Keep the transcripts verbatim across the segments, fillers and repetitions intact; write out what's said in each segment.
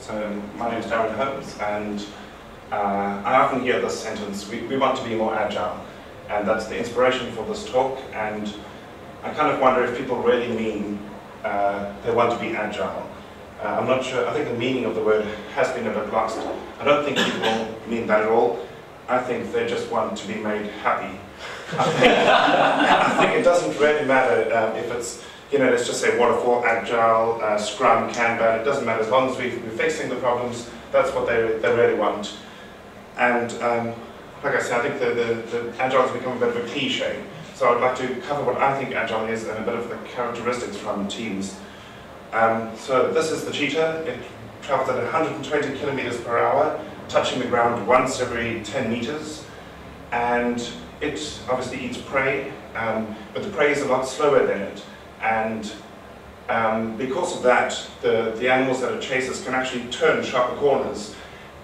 So my name is Daryn Holmes, and uh, I often hear this sentence, we, we want to be more agile. And that's the inspiration for this talk, and I kind of wonder if people really mean uh, they want to be agile. Uh, I'm not sure, I think the meaning of the word has been a bit lost. I don't think people mean that at all. I think they just want to be made happy. I think, I think it doesn't really matter um, if it's, you know, let's just say waterfall, agile, uh, Scrum, Kanban, it doesn't matter. As long as we, we're fixing the problems, that's what they, they really want. And um, like I said, I think the, the, the agile has become a bit of a cliche. So I'd like to cover what I think agile is and a bit of the characteristics from teams. Um, so this is the cheetah. It travels at one hundred twenty kilometers per hour, touching the ground once every ten meters. And it obviously eats prey, um, but the prey is a lot slower than it. And um, because of that, the, the animals that it chases can actually turn sharper corners.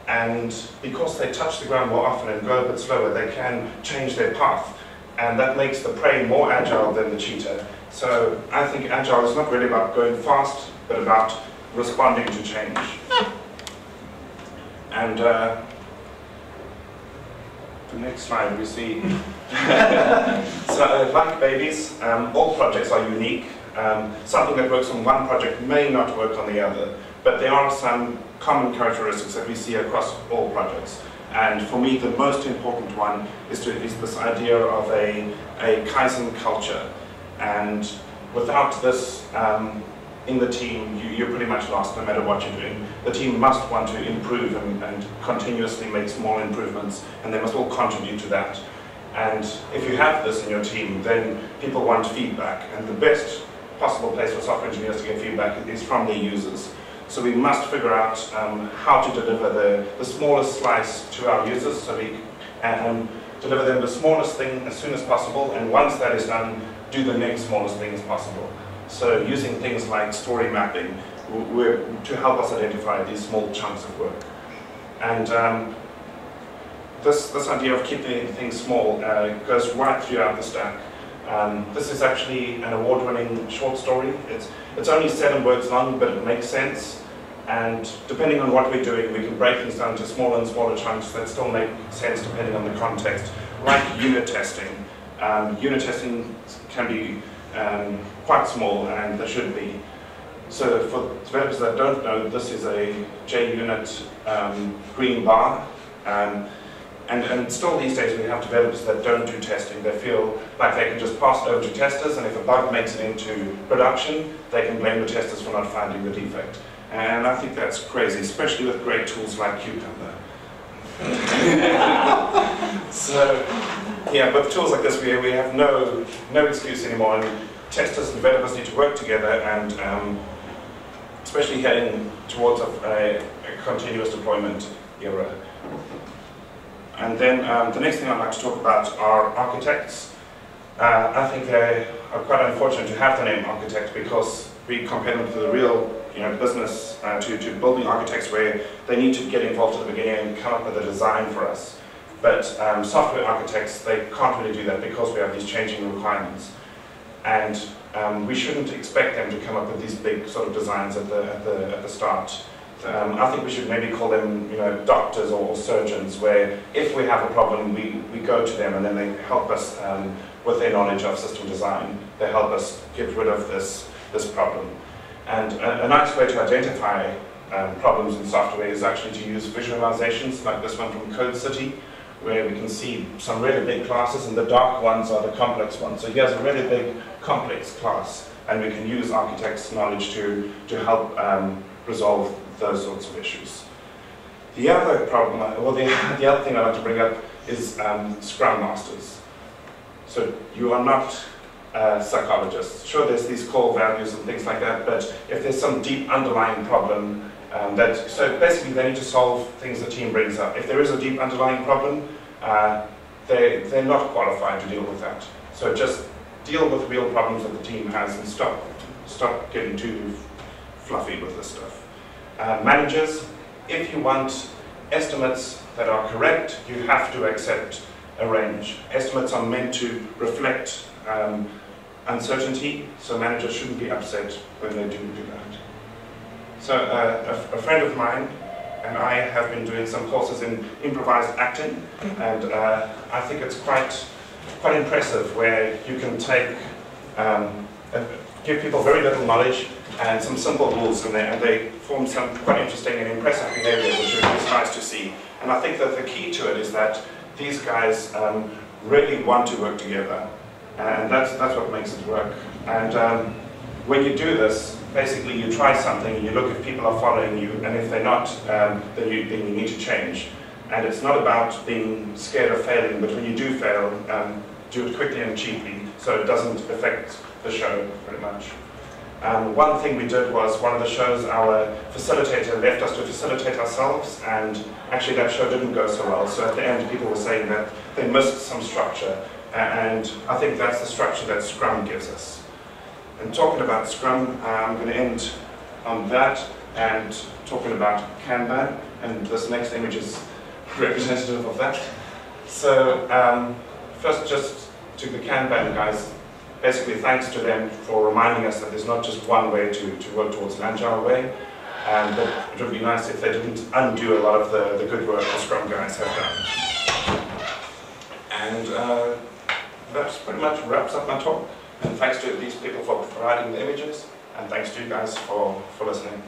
And because they touch the ground more often and go a bit slower, they can change their path. And that makes the prey more agile than the cheetah. So I think agile is not really about going fast, but about responding to change. And uh, the next slide we see. So like babies, um, all projects are unique. Um, something that works on one project may not work on the other, but there are some common characteristics that we see across all projects. And for me, the most important one is, to, is this idea of a, a Kaizen culture. And without this um, in the team, you, you're pretty much lost no matter what you're doing. The team must want to improve and, and continuously make small improvements, and they must all contribute to that. And if you have this in your team, then people want feedback. And the best possible place for software engineers to get feedback is from their users. So we must figure out um, how to deliver the, the smallest slice to our users, so we um, deliver them the smallest thing as soon as possible, and once that is done, do the next smallest thing as possible. So using things like story mapping we're, to help us identify these small chunks of work. And um, this, this idea of keeping things small uh, goes right throughout the stack. Um, this is actually an award-winning short story. It's, it's only seven words long, but it makes sense. And depending on what we're doing, we can break things down to smaller and smaller chunks that still make sense depending on the context, like unit testing. Um, unit testing can be um, quite small, and they should be. So for developers that don't know, this is a JUnit um, green bar. Um, And, and still these days we have developers that don't do testing. They feel like they can just pass it over to testers, and if a bug makes it into production, they can blame the testers for not finding the defect. And I think that's crazy, especially with great tools like Cucumber. So, yeah, with tools like this, we, we have no, no excuse anymore. And testers and developers need to work together, and um, especially heading towards a, a continuous deployment era. And then um, the next thing I'd like to talk about are architects. Uh, I think they are quite unfortunate to have the name architect, because we compare them to the real you know, business, uh, to, to building architects, where they need to get involved at the beginning and come up with a design for us. But um, software architects, they can't really do that because we have these changing requirements. And um, we shouldn't expect them to come up with these big sort of designs at the, at the, at the start. Um, I think we should maybe call them, you know, doctors or surgeons, where if we have a problem, we, we go to them, and then they help us um, with their knowledge of system design. They help us get rid of this, this problem. And a, a nice way to identify um, problems in software is actually to use visualizations like this one from Code City, where we can see some really big classes, and the dark ones are the complex ones. So here's a really big complex class, and we can use architects' knowledge to, to help um, resolve those sorts of issues. The other problem, well, the, the other thing I'd like to bring up is um, Scrum Masters. So you are not uh, psychologists. Sure, there's these core values and things like that, but if there's some deep underlying problem, um, that, so basically they need to solve things the team brings up. If there is a deep underlying problem, uh, they, they're not qualified to deal with that. So just deal with real problems that the team has, and stop, stop getting too fluffy with this stuff. Uh, managers, if you want estimates that are correct, you have to accept a range. Estimates are meant to reflect um, uncertainty, so managers shouldn't be upset when they do do that. So uh, a, a friend of mine and I have been doing some courses in improvised acting, and uh, I think it's quite quite impressive where you can take um, give people very little knowledge and some simple rules, and they, and they form some quite interesting and impressive behavior, which is nice to see. And I think that the key to it is that these guys um, really want to work together, and that's that's what makes it work. And um, when you do this, basically you try something and you look if people are following you, and if they're not, um, then, you, then you need to change. And it's not about being scared of failing, but when you do fail, um, do it quickly and cheaply, so it doesn't affect the show very much. Um, one thing we did was, one of the shows, our facilitator left us to facilitate ourselves, and actually that show didn't go so well. So at the end, people were saying that they missed some structure, and I think that's the structure that Scrum gives us. And talking about Scrum, I'm going to end on that, and talking about Kanban, and this next image is representative of that. So um, first, just to the Kanban guys, basically thanks to them for reminding us that there's not just one way to, to work towards an agile way, and that it would be nice if they didn't undo a lot of the, the good work the Scrum guys have done. And uh, that pretty much wraps up my talk. And thanks to these people for providing the images, and thanks to you guys for, for listening.